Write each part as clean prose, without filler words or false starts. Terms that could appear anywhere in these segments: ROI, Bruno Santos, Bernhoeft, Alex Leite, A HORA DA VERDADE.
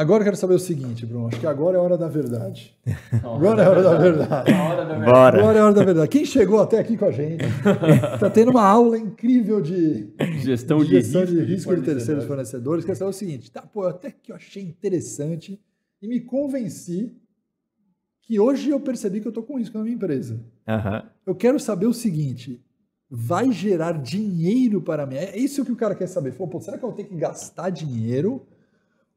Agora eu quero saber o seguinte, Bruno, acho que agora é a hora da verdade. Agora é a hora da verdade. Bora. Agora é a hora da verdade. Quem chegou até aqui com a gente, está tendo uma aula incrível de gestão de risco de terceiros fornecedores. Quer saber o seguinte, tá, pô, até que eu achei interessante e me convenci que hoje eu percebi que eu estou com risco na minha empresa. Uhum. Eu quero saber o seguinte, vai gerar dinheiro para mim? É isso que o cara quer saber. Fala, pô, será que eu tenho que gastar dinheiro?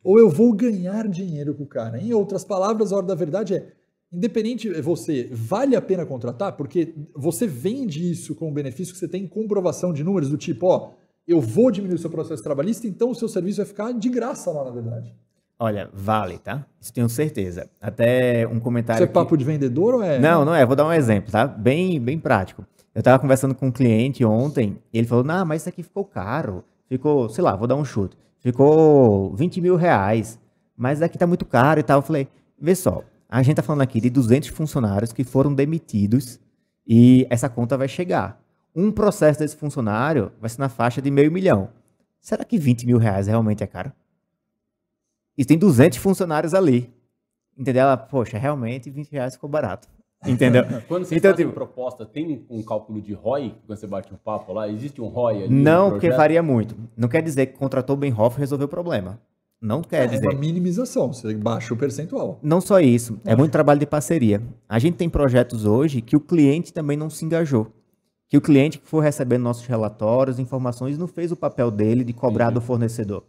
Ou eu vou ganhar dinheiro com o cara? Em outras palavras, a hora da verdade é, independente, você vale a pena contratar? Porque você vende isso com o benefício que você tem em comprovação de números do tipo, ó, eu vou diminuir o seu processo trabalhista, então o seu serviço vai ficar de graça lá na verdade. Olha, vale, tá? Isso tenho certeza. Até um comentário... Isso é papo de vendedor ou é... Não, não é. Vou dar um exemplo, tá? Bem prático. Eu tava conversando com um cliente ontem e ele falou, não, mas isso aqui ficou caro. Ficou, sei lá, vou dar um chute. Ficou 20 mil reais, mas aqui tá muito caro e tal. Eu falei, vê só, a gente tá falando aqui de 200 funcionários que foram demitidos e essa conta vai chegar. Um processo desse funcionário vai ser na faixa de R$500 mil. Será que 20 mil reais realmente é caro? E tem 200 funcionários ali. Entendeu? Ela, poxa, realmente 20 reais ficou barato. Entendeu? Quando você faz uma proposta, tem um cálculo de ROI? Quando você bate um papo lá, existe um ROI ali? Não, porque varia muito. Não quer dizer que contratou o Bernhoeft e resolveu o problema. Não quer dizer. É uma minimização, você baixa o percentual. Não só isso, é muito trabalho de parceria. A gente tem projetos hoje que o cliente também não se engajou. Que o cliente que for recebendo nossos relatórios, informações, não fez o papel dele de cobrar do fornecedor.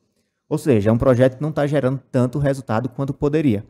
Ou seja, é um projeto que não está gerando tanto resultado quanto poderia.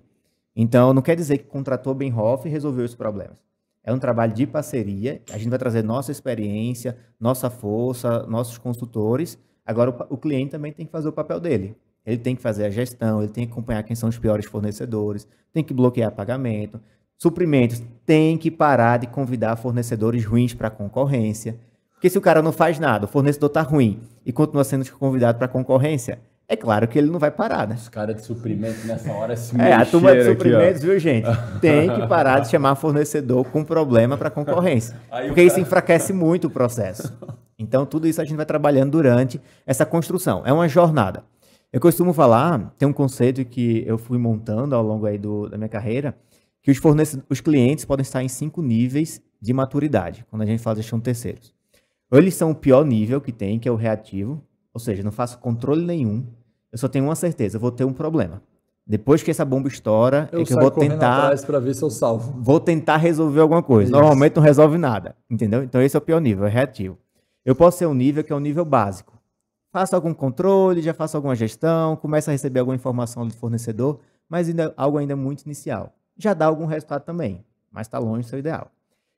Então, não quer dizer que contratou Bernhoeft e resolveu os problemas. É um trabalho de parceria, a gente vai trazer nossa experiência, nossa força, nossos consultores. Agora, o cliente também tem que fazer o papel dele. Ele tem que fazer a gestão, ele tem que acompanhar quem são os piores fornecedores, tem que bloquear pagamento, suprimentos, tem que parar de convidar fornecedores ruins para a concorrência. Porque se o cara não faz nada, o fornecedor está ruim e continua sendo convidado para a concorrência, é claro que ele não vai parar, né? Os caras de suprimento nessa hora se mexeram. É, a turma de suprimentos, aqui, viu, gente? Tem que parar de chamar fornecedor com problema para concorrência. Porque isso enfraquece muito o processo. Então, tudo isso a gente vai trabalhando durante essa construção. É uma jornada. Eu costumo falar, tem um conceito que eu fui montando ao longo aí da minha carreira, que os clientes podem estar em 5 níveis de maturidade, quando a gente fala de gestão de terceiros. Ou eles são o pior nível que tem, que é o reativo, ou seja, não faço controle nenhum. Eu só tenho uma certeza, eu vou ter um problema. Depois que essa bomba estoura, é que eu vou tentar... para ver se eu salvo. Vou tentar resolver alguma coisa. Isso. Normalmente não resolve nada, entendeu? Então esse é o pior nível, é reativo. Eu posso ser um nível que é um nível básico. Faço algum controle, já faço alguma gestão, começo a receber alguma informação do fornecedor, mas ainda, algo ainda muito inicial. Já dá algum resultado também, mas está longe do seu ideal.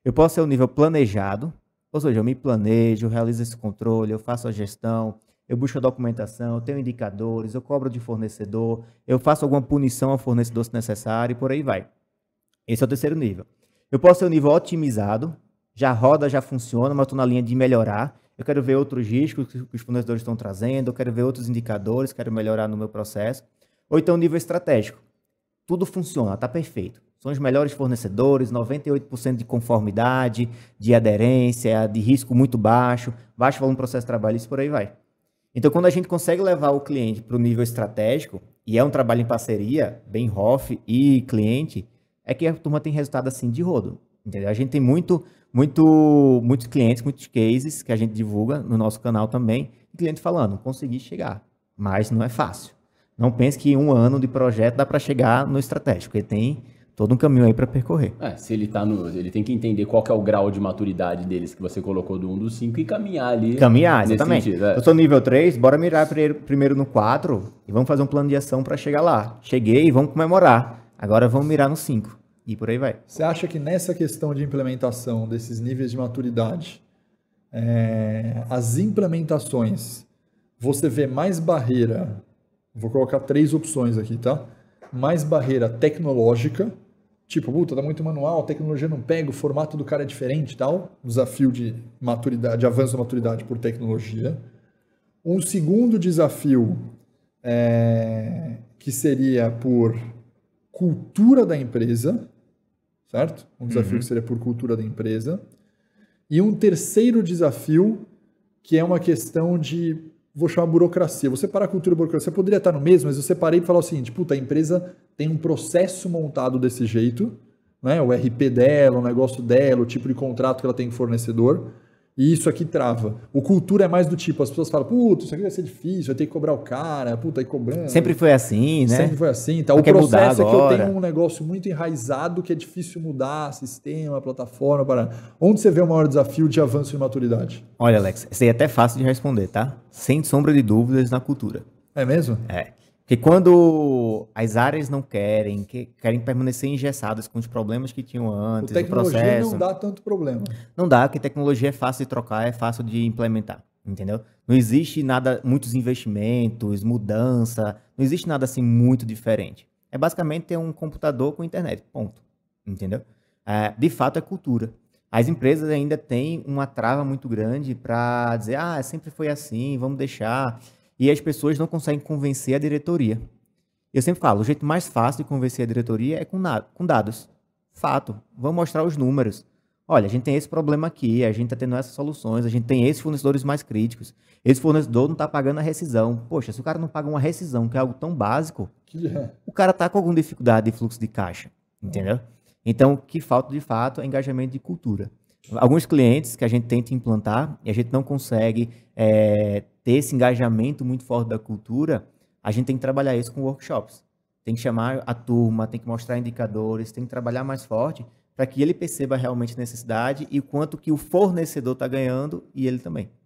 Eu posso ser um nível planejado, ou seja, eu me planejo, eu realizo esse controle, eu faço a gestão... Eu busco a documentação, eu tenho indicadores, eu cobro de fornecedor, eu faço alguma punição ao fornecedor se necessário e por aí vai. Esse é o terceiro nível. Eu posso ter um nível otimizado, já roda, já funciona, mas estou na linha de melhorar. Eu quero ver outros riscos que os fornecedores estão trazendo, eu quero ver outros indicadores, quero melhorar no meu processo. Ou então nível estratégico. Tudo funciona, está perfeito. São os melhores fornecedores, 98% de conformidade, de aderência, de risco muito baixo, baixo volume de processo de trabalho e por aí vai. Então, quando a gente consegue levar o cliente para o nível estratégico, e é um trabalho em parceria, Bernhoeft e cliente, é que a turma tem resultado assim de rodo. Entendeu? A gente tem muitos clientes, muitos cases que a gente divulga no nosso canal também, e cliente falando, consegui chegar, mas não é fácil. Não pense que um ano de projeto dá para chegar no estratégico, ele tem todo um caminho aí para percorrer. É, se ele tá no... Ele tem que entender qual que é o grau de maturidade deles que você colocou do 1 do 5 e caminhar ali. Caminhar, exatamente. Sentido, é. Eu tô no nível 3, bora mirar primeiro no 4 e vamos fazer um plano de ação para chegar lá. Cheguei e vamos comemorar. Agora vamos mirar no 5 e por aí vai. Você acha que nessa questão de implementação desses níveis de maturidade, as implementações, você vê mais barreira... Vou colocar 3 opções aqui, tá? Mais barreira tecnológica, tipo, puta, tá muito manual, a tecnologia não pega, o formato do cara é diferente e tal. Desafio de maturidade, de avanço da maturidade por tecnologia. Um segundo desafio que seria por cultura da empresa, certo? Um desafio que seria por cultura da empresa. E um terceiro desafio que é uma questão de vou chamar burocracia. Você parar a cultura burocracia, poderia estar no mesmo, mas eu separei para falar o seguinte, puta, a empresa tem um processo montado desse jeito, né? O RP dela, o negócio dela, o tipo de contrato que ela tem com o fornecedor, e isso aqui trava. O cultura é mais do tipo, as pessoas falam, puta, isso aqui vai ser difícil, vai ter que cobrar o cara, puta, aí cobrando. Sempre foi assim, né? Sempre foi assim. Tá? O processo é que eu tenho um negócio muito enraizado que é difícil mudar, sistema, plataforma, para... Onde você vê o maior desafio de avanço e maturidade? Olha, Alex, isso aí é até fácil de responder, tá? Sem sombra de dúvidas na cultura. É mesmo? É. Porque quando as áreas não querem, querem permanecer engessadas com os problemas que tinham antes, o processo... Tecnologia não dá tanto problema. Não dá, porque tecnologia é fácil de trocar, é fácil de implementar, entendeu? Não existe nada, muitos investimentos, mudança, não existe nada assim muito diferente. É basicamente ter um computador com internet, ponto, entendeu? É, de fato é cultura. As empresas ainda têm uma trava muito grande para dizer, ah, sempre foi assim, vamos deixar... E as pessoas não conseguem convencer a diretoria. Eu sempre falo, o jeito mais fácil de convencer a diretoria é com dados. Fato. Vamos mostrar os números. Olha, a gente tem esse problema aqui, a gente está tendo essas soluções, a gente tem esses fornecedores mais críticos, esse fornecedor não está pagando a rescisão. Poxa, se o cara não paga uma rescisão, que é algo tão básico, o cara está com alguma dificuldade de fluxo de caixa. Entendeu? Então, o que falta de fato é engajamento de cultura. Alguns clientes que a gente tenta implantar e a gente não consegue ter esse engajamento muito forte da cultura, a gente tem que trabalhar isso com workshops. Tem que chamar a turma, tem que mostrar indicadores, tem que trabalhar mais forte para que ele perceba realmente a necessidade e o quanto que o fornecedor está ganhando e ele também.